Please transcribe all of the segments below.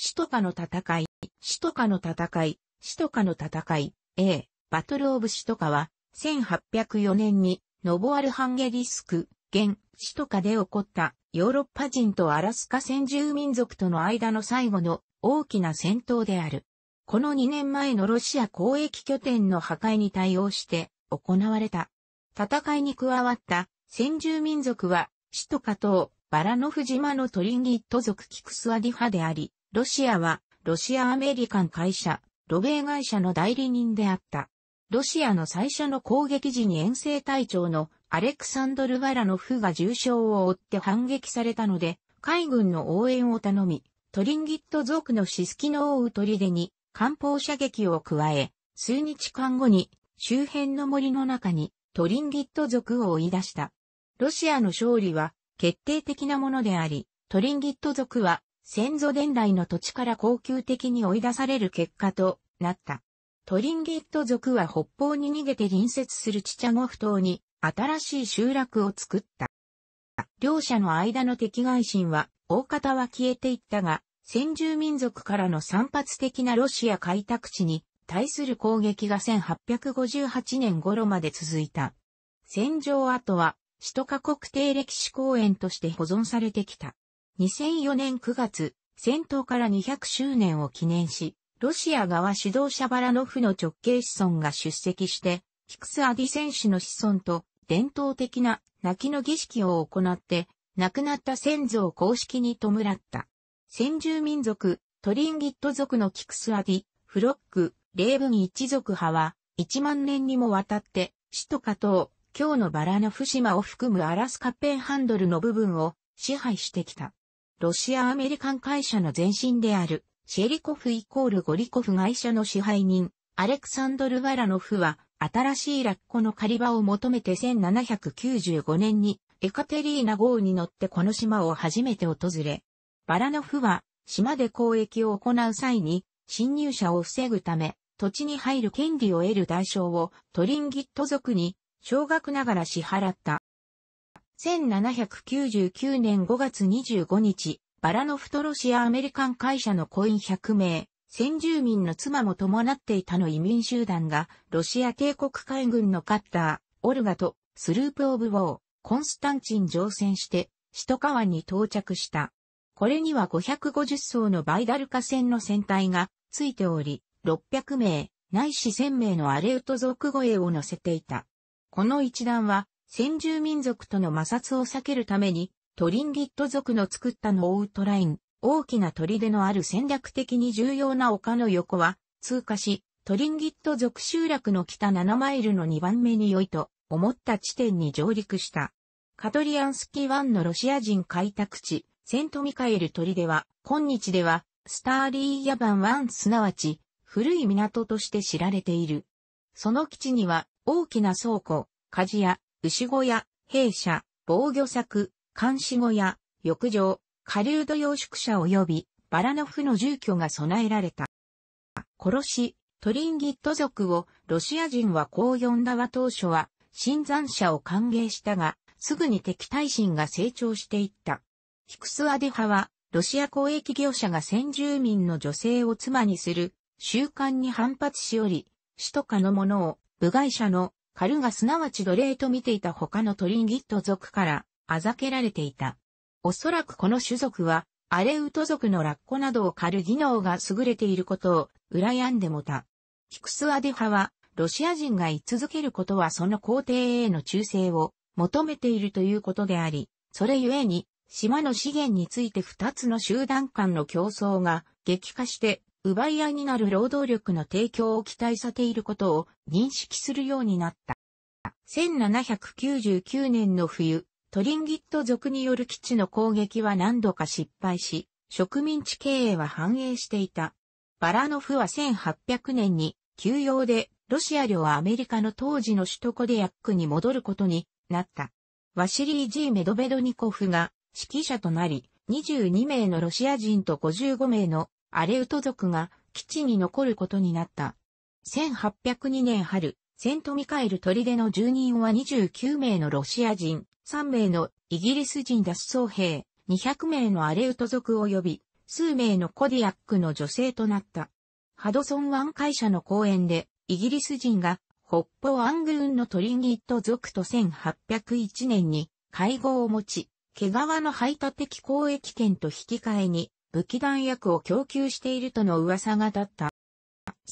首都下の戦い A、バトルオブ首都下は、1804年に、ノボアルハンゲリスク、現、首都下で起こった、ヨーロッパ人とアラスカ先住民族との間の最後の大きな戦闘である。この2年前のロシア交易拠点の破壊に対応して行われた。戦いに加わった先住民族は、首都下島、バラノフ島のトリンギット族キクスアディ派であり、ロシアは、ロシアアメリカン会社、ロベイ会社の代理人であった。ロシアの最初の攻撃時に遠征隊長のアレクサンドル・バラノフが重傷を負って反撃されたので、海軍の応援を頼み、トリンギット族のシスキノを追う砦に、艦砲射撃を加え、数日間後に、周辺の森の中に、トリンギット族を追い出した。ロシアの勝利は、決定的なものであり、トリンギット族は、先祖伝来の土地から恒久的に追い出される結果となった。トリンギット族は北方に逃げて隣接するチチャゴフ島に新しい集落を作った。両者の間の敵愾心は大方は消えていったが、先住民族からの散発的なロシア開拓地に対する攻撃が1858年頃まで続いた。戦場跡は首都下国定歴史公園として保存されてきた。2004年9月、戦闘から200周年を記念し、ロシア側指導者バラノフの直系子孫が出席して、キクスアディ戦士の子孫と伝統的な泣きの儀式を行って、亡くなった先祖を公式に弔った。先住民族、トリンギット族のキクスアディ、フロック、レーブン一族派は、1万年にもわたって、首都下島、今日のバラノフ島を含むアラスカペンハンドルの部分を支配してきた。ロシアアメリカン会社の前身である、シェリコフ=ゴリコフ会社の支配人、アレクサンドル・バラノフは、新しいラッコの狩り場を求めて1795年に、エカテリーナ号に乗ってこの島を初めて訪れ、バラノフは、島で交易を行う際に、侵入者を防ぐため、土地に入る権利を得る代償を、トリンギット族に、少額ながら支払った。1799年5月25日、バラノフとロシアアメリカン会社の婚姻100名、先住民の妻も伴っていたの移民集団が、ロシア帝国海軍のカッター、オルガと、スループオブウォー、コンスタンチン乗船して、首都下湾に到着した。これには550艘のバイダルカ船の船体がついており、600名、ないし1000名のアレウト族越を乗せていた。この一団は、先住民族との摩擦を避けるために、トリンギット族の作ったノーウトライン、大きな砦のある戦略的に重要な丘の横は、通過し、トリンギット族集落の北7マイルの2番目に良いと思った地点に上陸した。カトリアンスキ湾のロシア人開拓地、セントミカエル砦は、今日では、スターリーヤバン湾すなわち、古い港として知られている。その基地には、大きな倉庫、鍛冶屋、牛小屋、兵舎、防御柵、監視小屋、浴場、下流土養宿舎及び、バラノフの住居が備えられた。殺し、トリンギット族をロシア人はこう呼んだは当初は、新参者を歓迎したが、すぐに敵対心が成長していった。キクスアディ派は、ロシア交易業者が先住民の女性を妻にする、習慣に反発しおり、首都下のものを、部外者の、カルがすなわち奴隷と見ていた他のトリンギット族から嘲けられていた。おそらくこの種族はアレウト族のラッコなどを狩る技能が優れていることを羨んでもた。キクスアディ派はロシア人が居続けることはその皇帝への忠誠を求めているということであり、それゆえに島の資源について2つの集団間の競争が激化して、奪い合いになる労働力の提供を期待されていることを認識するようになった。1799年の冬、トリンギット族による基地の攻撃は何度か失敗し、植民地経営は繁栄していた。バラノフは1800年に休養でロシア領アメリカの当時の首都コディアックに戻ることになった。ワシリー・G・メドベドニコフが指揮者となり、22名のロシア人と55名のアレウト族が基地に残ることになった。1802年春、セントミカエル砦の住人は29名のロシア人、3名のイギリス人脱走兵、200名のアレウト族及び、数名のコディアックの女性となった。ハドソン湾会社の講演で、イギリス人が、北方アングルンのトリニット族と1801年に会合を持ち、毛皮の排他的交易権と引き換えに武器弾薬を供給しているとの噂が立った。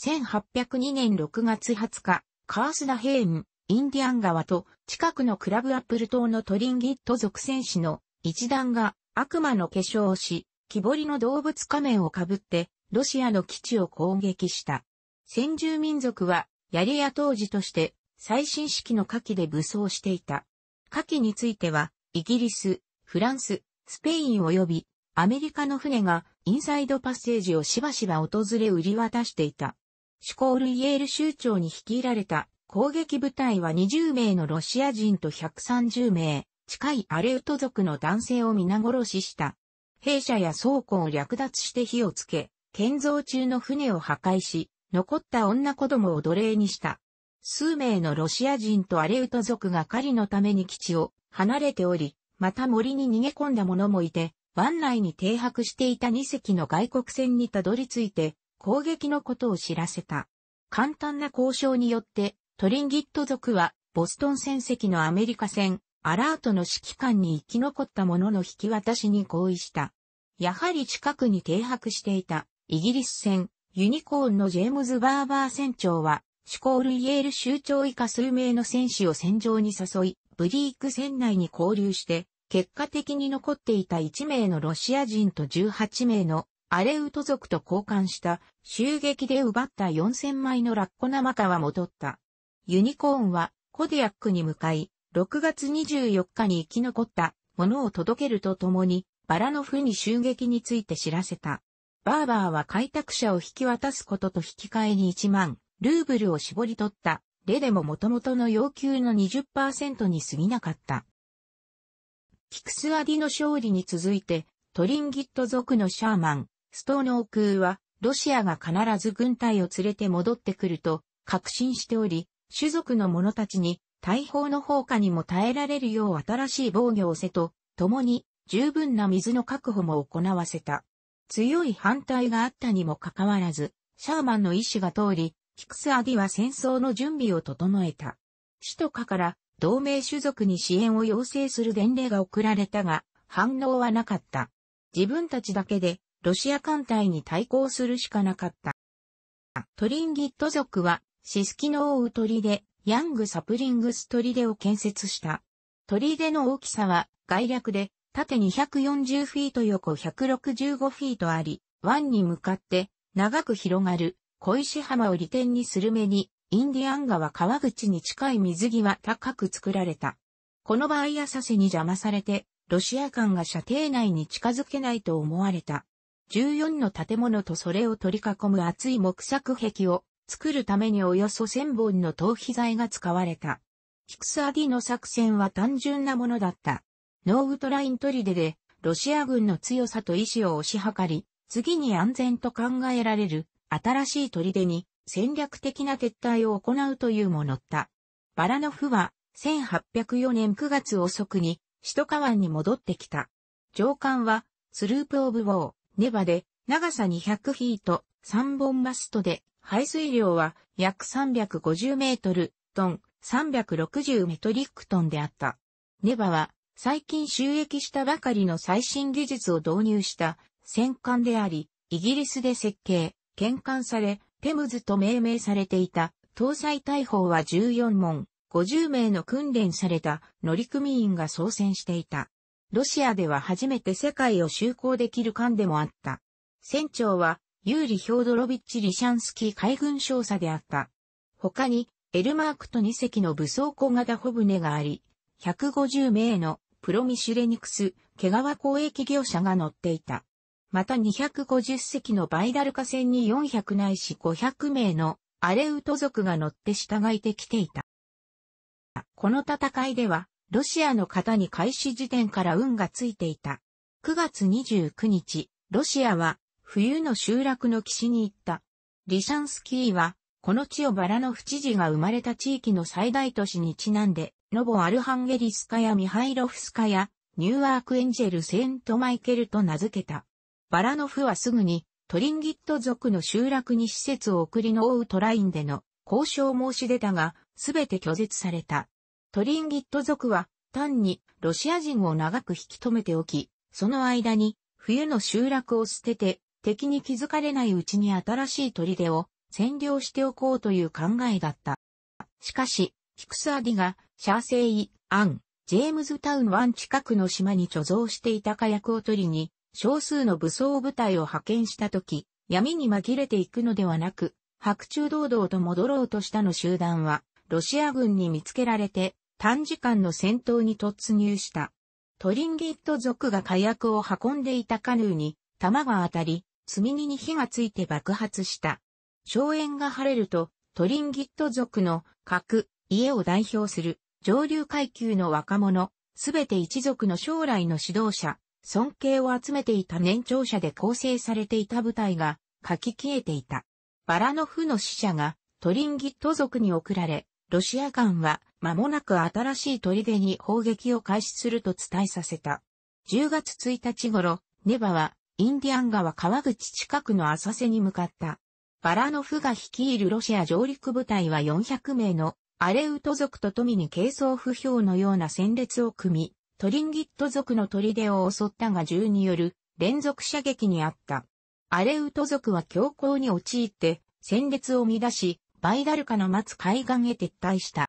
1802年6月20日、カースダヘーン、インディアン川と近くのクラブアップル島のトリンギット族戦士の一団が悪魔の化粧をし、木彫りの動物仮面をかぶってロシアの基地を攻撃した。先住民族は槍や当時として最新式の火器で武装していた。火器についてはイギリス、フランス、スペイン及びアメリカの船がインサイドパッセージをしばしば訪れ売り渡していた。シュコール・イエール州長に率いられた攻撃部隊は20名のロシア人と130名近いアレウト族の男性を皆殺しした。兵舎や倉庫を略奪して火をつけ、建造中の船を破壊し、残った女子供を奴隷にした。数名のロシア人とアレウト族が狩りのために基地を離れており、また森に逃げ込んだ者もいて、湾内に停泊していた2隻の外国船にたどり着いて、攻撃のことを知らせた。簡単な交渉によって、トリンギット族は、ボストン船籍のアメリカ船、アラートの指揮官に生き残った者の引き渡しに合意した。やはり近くに停泊していた、イギリス船、ユニコーンのジェームズ・バーバー船長は、シュコール・イエール州長以下数名の戦士を戦場に誘い、ブリーク船内に交流して、結果的に残っていた1名のロシア人と18名のアレウト族と交換した、襲撃で奪った4000枚のラッコ生貨は戻った。ユニコーンはコディアックに向かい、6月24日に生き残ったものを届けるとともに、バラノフに襲撃について知らせた。バーバーは開拓者を引き渡すことと引き換えに1万ルーブルを絞り取った。レでも元々の要求の 20% に過ぎなかった。キクスアディの勝利に続いて、トリンギット族のシャーマン、ストーノー空は、ロシアが必ず軍隊を連れて戻ってくると確信しており、種族の者たちに大砲の砲火にも耐えられるよう新しい防御をせと、共に十分な水の確保も行わせた。強い反対があったにもかかわらず、シャーマンの意思が通り、キクスアディは戦争の準備を整えた。シトカから同盟種族に支援を要請する伝令が送られたが、反応はなかった。自分たちだけでロシア艦隊に対抗するしかなかった。トリンギット族はシスキノオウ砦、ヤングサプリングス砦を建設した。砦の大きさは概略で、縦240フィート横165フィートあり、湾に向かって長く広がる小石浜を利点にするめに、インディアン川川口に近い水際高く作られた。この場合浅瀬に邪魔されて、ロシア艦が射程内に近づけないと思われた。14の建物とそれを取り囲む厚い木作壁を作るためにおよそ1000本の頭皮材が使われた。キクスアディの作戦は単純なものだった。ノーウトライン砦で、ロシア軍の強さと意志を推し量り、次に安全と考えられる、新しい砦に、戦略的な撤退を行うというものだった。バラノフは、1804年9月遅くに、シトカ湾に戻ってきた。上官は、スループオブウォー、ネバで、長さ200フィート、3本マストで、排水量は、約350メートル、トン、360メトリックトンであった。ネバは、最近収益したばかりの最新技術を導入した戦艦であり、イギリスで設計、建艦され、テムズと命名されていた、搭載大砲は14門、50名の訓練された乗組員が操船していた。ロシアでは初めて世界を周航できる艦でもあった。船長は、ユーリ・ヒョードロビッチ・リシャンスキー海軍少佐であった。他に、エルマークと2隻の武装小型帆船があり、150名のプロミシュレニクス、毛皮交易業者が乗っていた。また250隻のバイダルカ船に400ないし500名のアレウト族が乗って従いてきていた。この戦いでは、ロシアの方に開始時点から運がついていた。9月29日、ロシアは冬の集落の岸に行った。リシャンスキーは、この地をバラノフ知事が生まれた地域の最大都市にちなんで、ノボアルハンゲリスカやミハイロフスカやニューアークエンジェルセントマイケルと名付けた。バラノフはすぐにトリンギット族の集落に使節を送りのオウトラインでの交渉を申し出たが、すべて拒絶された。トリンギット族は単にロシア人を長く引き止めておき、その間に冬の集落を捨てて敵に気づかれないうちに新しい砦を占領しておこうという考えだった。しかし、キクサーディがシャーセイ・アン・ジェームズタウン湾近くの島に貯蔵していた火薬を取りに、少数の武装部隊を派遣したとき、闇に紛れていくのではなく、白昼堂々と戻ろうとしたの集団は、ロシア軍に見つけられて、短時間の戦闘に突入した。トリンギット族が火薬を運んでいたカヌーに、弾が当たり、積み荷に火がついて爆発した。硝煙が晴れると、トリンギット族の各家を代表する上流階級の若者、すべて一族の将来の指導者、尊敬を集めていた年長者で構成されていた部隊が書き消えていた。バラノフの使者がトリンギット族に送られ、ロシア軍は間もなく新しい砦に砲撃を開始すると伝えさせた。10月1日頃、ネバはインディアン川川口近くの浅瀬に向かった。バラノフが率いるロシア上陸部隊は400名のアレウト族と富に軽装不評のような戦列を組み、トリンギット族の砦を襲ったが銃による連続射撃にあった。アレウト族は強行に陥って戦列を乱し、バイダルカの待つ海岸へ撤退した。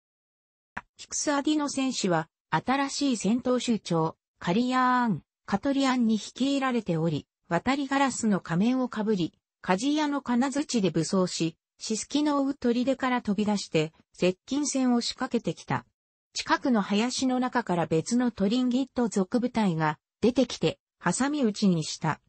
キクサーディの戦士は新しい戦闘首長カリヤーン・カトリアンに率いられており、渡りガラスの仮面をかぶり、鍛冶屋の金槌で武装し、シスキの追う砦から飛び出して接近戦を仕掛けてきた。近くの林の中から別のトリンギット族部隊が出てきて挟み撃ちにした。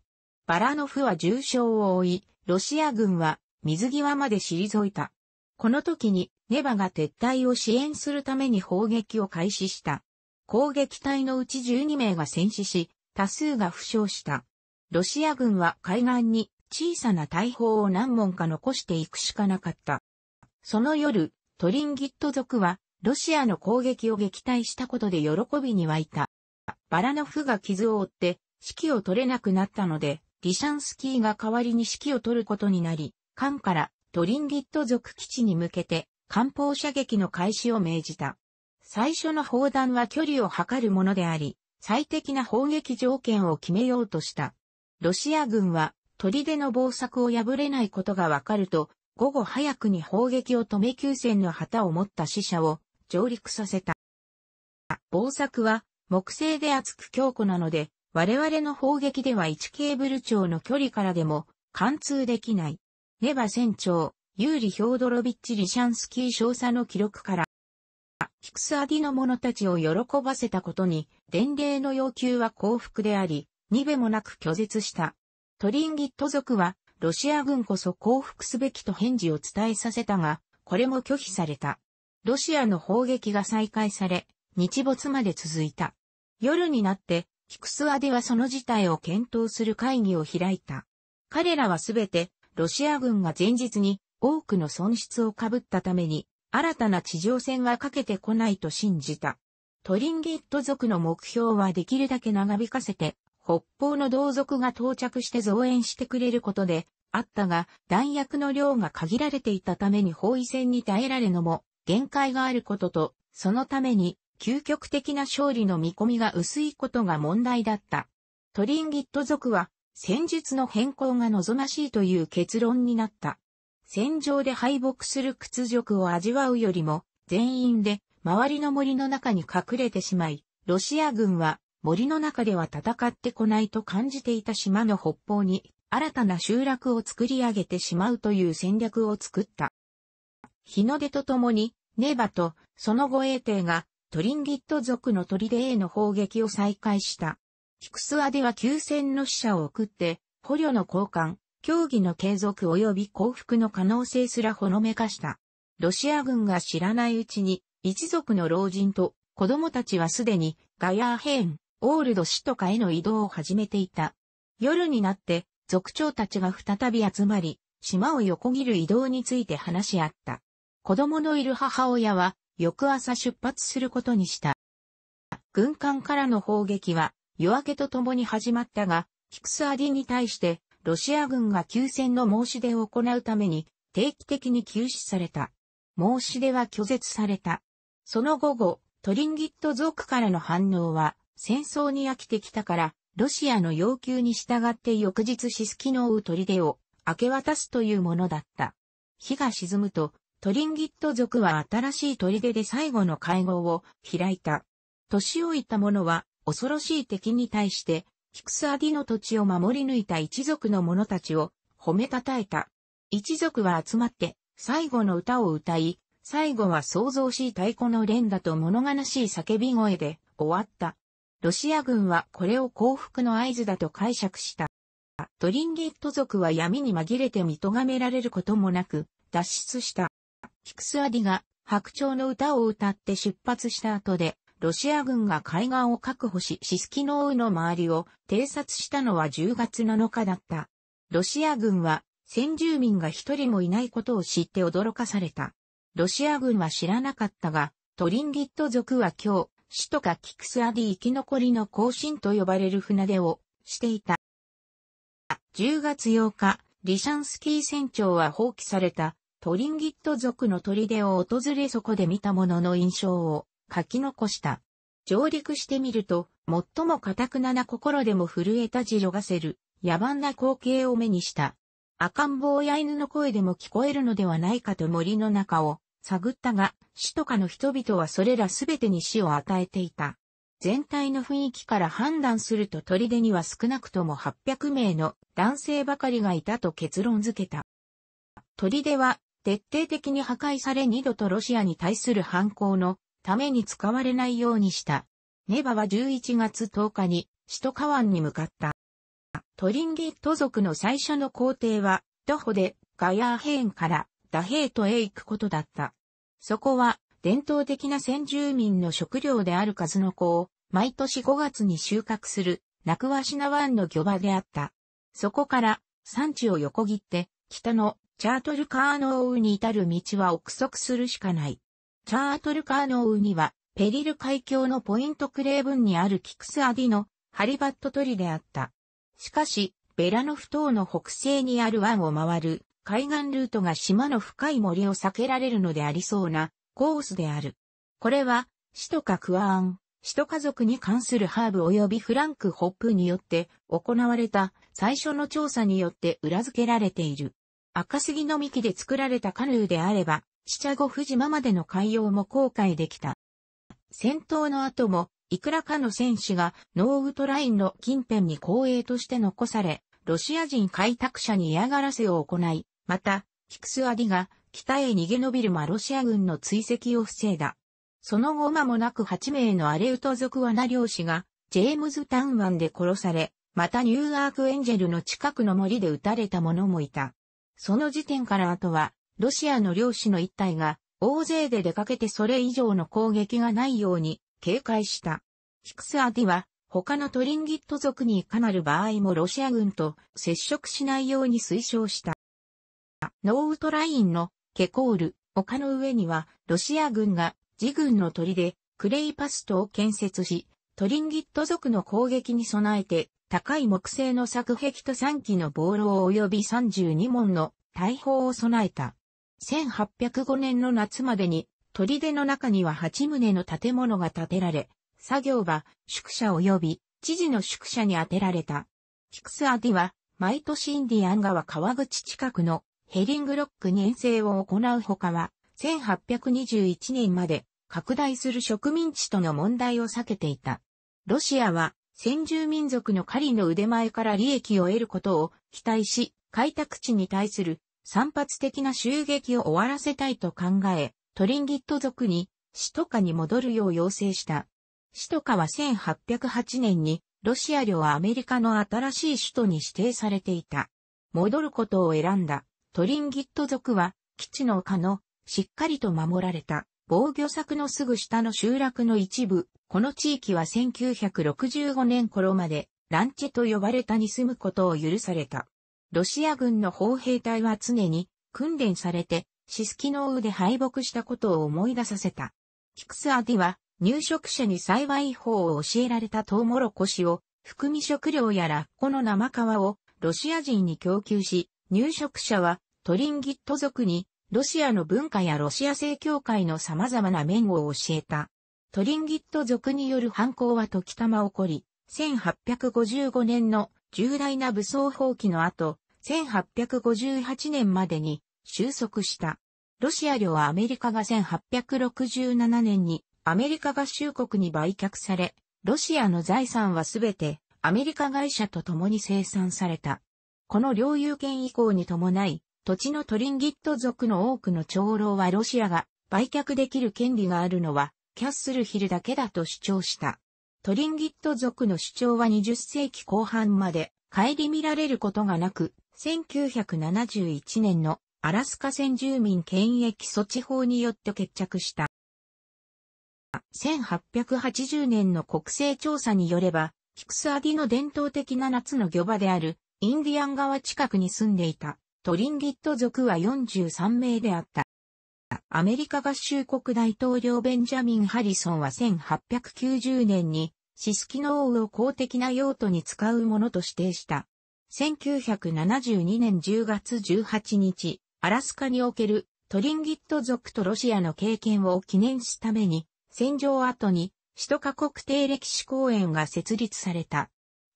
バラノフは重傷を負い、ロシア軍は水際まで退いた。この時にネバが撤退を支援するために砲撃を開始した。攻撃隊のうち12名が戦死し、多数が負傷した。ロシア軍は海岸に小さな大砲を何門か残していくしかなかった。その夜、トリンギット族はロシアの攻撃を撃退したことで喜びに沸いた。バラノフが傷を負って指揮を取れなくなったので、リシャンスキーが代わりに指揮を取ることになり、艦からトリンギット族基地に向けて艦砲射撃の開始を命じた。最初の砲弾は距離を測るものであり、最適な砲撃条件を決めようとした。ロシア軍は砦の防柵を破れないことがわかると、午後早くに砲撃を止め急戦の旗を持った使者を上陸させた。防柵は木製で厚く強固なので、我々の砲撃では1ケーブル長の距離からでも貫通できない。ネバ船長、ユーリ・ヒョードロビッチ・リシャンスキー少佐の記録から、キクサーディの者たちを喜ばせたことに、伝令の要求は降伏であり、にべもなく拒絶した。トリンギット族は、ロシア軍こそ降伏すべきと返事を伝えさせたが、これも拒否された。ロシアの砲撃が再開され、日没まで続いた。夜になって、キクサーディはその事態を検討する会議を開いた。彼らはすべて、ロシア軍が前日に多くの損失を被ったために、新たな地上戦はかけてこないと信じた。トリンギット族の目標はできるだけ長引かせて、北方の同族が到着して増援してくれることであったが、弾薬の量が限られていたために包囲戦に耐えられのも限界があることと、そのために究極的な勝利の見込みが薄いことが問題だった。トリンギット族は戦術の変更が望ましいという結論になった。戦場で敗北する屈辱を味わうよりも、全員で周りの森の中に隠れてしまい、ロシア軍は森の中では戦ってこないと感じていた島の北方に新たな集落を作り上げてしまうという戦略を作った。日の出とともにネバとその護衛艇がトリンギット族の砦への砲撃を再開した。キクサーディは休戦の使者を送って捕虜の交換、協議の継続及び降伏の可能性すらほのめかした。ロシア軍が知らないうちに一族の老人と子供たちはすでにガヤーヘーン、オールド市とかへの移動を始めていた。夜になって、族長たちが再び集まり、島を横切る移動について話し合った。子供のいる母親は、翌朝出発することにした。軍艦からの砲撃は、夜明けとともに始まったが、キクスアディに対して、ロシア軍が休戦の申し出を行うために、定期的に休止された。申し出は拒絶された。その午後、トリンギット族からの反応は、戦争に飽きてきたから、ロシアの要求に従って翌日シスキノウ砦を明け渡すというものだった。日が沈むと、トリンギット族は新しい砦で最後の会合を開いた。年老いた者は恐ろしい敵に対して、キクスアディの土地を守り抜いた一族の者たちを褒めたたえた。一族は集まって最後の歌を歌い、最後は騒々しい太鼓の連打と物悲しい叫び声で終わった。ロシア軍はこれを降伏の合図だと解釈した。トリンギット族は闇に紛れて見とがめられることもなく脱出した。キクスアディが白鳥の歌を歌って出発した後で、ロシア軍が海岸を確保しシスキノウの周りを偵察したのは10月7日だった。ロシア軍は先住民が一人もいないことを知って驚かされた。ロシア軍は知らなかったが、トリンギット族は今日、シトカ・キクスアディ生き残りの行進と呼ばれる船出をしていた。10月8日、リシャンスキー船長は放棄されたトリンギット族の砦を訪れそこで見たものの印象を書き残した。上陸してみると、最も堅くなな心でも震えたじろがせる野蛮な光景を目にした。赤ん坊や犬の声でも聞こえるのではないかと森の中を探ったが、シトカの人々はそれらすべてに死を与えていた。全体の雰囲気から判断すると砦には少なくとも800名の男性ばかりがいたと結論付けた。砦は徹底的に破壊され二度とロシアに対する反抗のために使われないようにした。ネバは11月10日にシトカ湾に向かった。トリンギット族の最初の行程は徒歩でガヤーヘーンからダヘートへ行くことだった。そこは伝統的な先住民の食料である数の子を毎年5月に収穫するナクワシナ湾の漁場であった。そこから山地を横切って北のチャートルカーノウに至る道は憶測するしかない。チャートルカーノウにはペリル海峡のポイントクレーブンにあるキクスアディのハリバット砦であった。しかしベラノフ島の北西にある湾を回る海岸ルートが島の深い森を避けられるのでありそうなコースである。これは、シトカ・クワーン、シトカ族に関するハーブ及びフランク・ホップによって行われた最初の調査によって裏付けられている。赤杉の幹で作られたカヌーであれば、シチャゴ・フジマまでの海洋も航海できた。戦闘の後も、いくらかの戦士がノーウトラインの近辺に後衛として残され、ロシア人開拓者に嫌がらせを行い、また、キクスアディが北へ逃げ延びるロシア軍の追跡を防いだ。その後間もなく8名のアレウト族罠漁師がジェームズタウン湾で殺され、またニューアークエンジェルの近くの森で撃たれた者もいた。その時点から後は、ロシアの漁師の一隊が大勢で出かけてそれ以上の攻撃がないように警戒した。キクスアディは他のトリンギット族にいかなる場合もロシア軍と接触しないように推奨した。ノーウトラインのケコール、丘の上にはロシア軍が自軍の砦、クレイパストを建設し、トリンギット族の攻撃に備えて高い木製の柵壁と3基の防牢及び32門の大砲を備えた。1805年の夏までに砦の中には8棟の建物が建てられ、作業場、宿舎及び知事の宿舎に充てられた。キクスアディは毎年インディアン川川口近くのヘリングロックに遠征を行うほかは、1821年まで拡大する植民地との問題を避けていた。ロシアは先住民族の狩りの腕前から利益を得ることを期待し、開拓地に対する散発的な襲撃を終わらせたいと考え、トリンギット族にシトカに戻るよう要請した。シトカは1808年にロシア領はアメリカの新しい首都に指定されていた。戻ることを選んだ。トリンギット族は基地の丘のしっかりと守られた防御柵のすぐ下の集落の一部。この地域は1965年頃までランチと呼ばれたに住むことを許された。ロシア軍の砲兵隊は常に訓練されてシスキノウで敗北したことを思い出させた。キクスアディは入植者に幸い法を教えられたトウモロコシを含み食料やラッコの生皮をロシア人に供給し、入植者はトリンギット族にロシアの文化やロシア正教会の様々な面を教えた。トリンギット族による反抗は時たま起こり、1855年の重大な武装蜂起の後、1858年までに収束した。ロシア領はアメリカが1867年にアメリカ合衆国に売却され、ロシアの財産はすべてアメリカ会社と共に清算された。この領有権移行に伴い、土地のトリンギット族の多くの長老はロシアが売却できる権利があるのはキャッスルヒルだけだと主張した。トリンギット族の主張は20世紀後半まで顧みられることがなく、1971年のアラスカ先住民権益措置法によって決着した。1880年の国勢調査によれば、キクスアディの伝統的な夏の漁場であるインディアン川近くに住んでいたトリンギット族は43名であった。アメリカ合衆国大統領ベンジャミン・ハリソンは1890年にシスキノオウを公的な用途に使うものと指定した。1972年10月18日、アラスカにおけるトリンギット族とロシアの経験を記念すために、戦場後に首都カ国定歴史公園が設立された。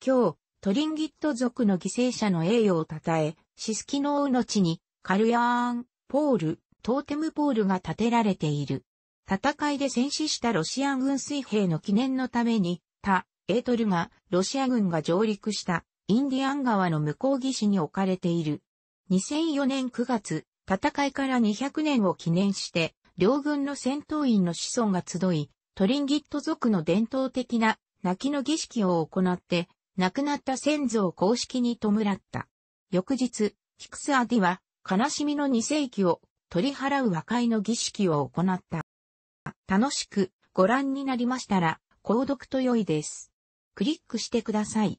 今日、トリンギット族の犠牲者の栄誉を称え、シスキノオウの地にカルヤーン、ポール、トーテムポールが建てられている。戦いで戦死したロシア軍水兵の記念のために、タ・エートルがロシア軍が上陸したインディアン川の向こう岸に置かれている。2004年9月、戦いから200年を記念して、両軍の戦闘員の子孫が集い、トリンギット族の伝統的な泣きの儀式を行って、亡くなった先祖を公式に弔った。翌日、キクスアディは悲しみの2世紀を取り払う和解の儀式を行った。楽しくご覧になりましたら、購読と良いです。クリックしてください。